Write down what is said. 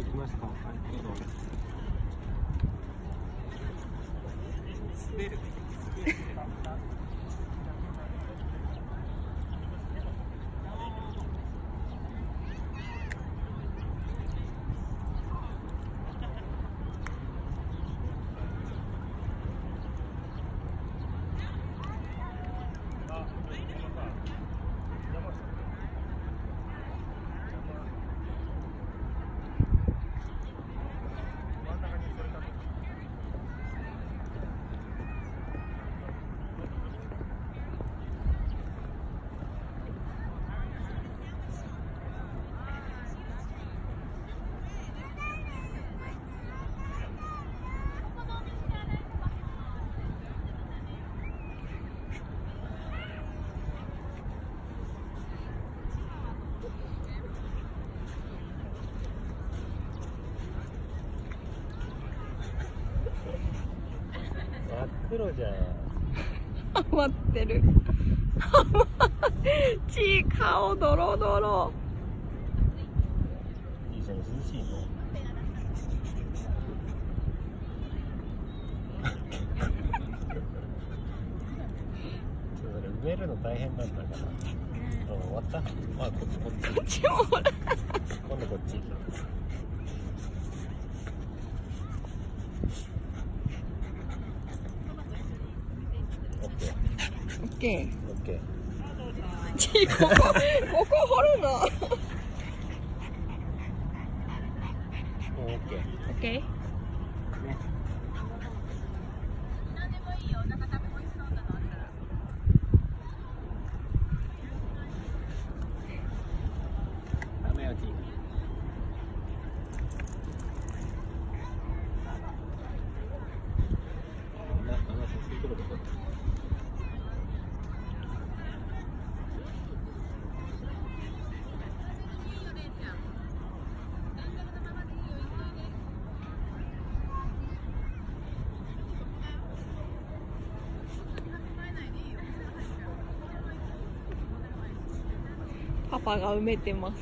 ってきました。黒じゃん。ハマってる。ちー、顔ドロドロ。いいじゃん、涼しいね。ちょっと埋めるの大変なんだから。終わった？あ、こっちもほら。今度こっち。オッケー。ちー、ここ掘るの。オッケー。オッケー。何でもいいよ。なんか食べ物しそうなのあったら。ダメよちー。パパが埋めてます